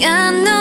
got no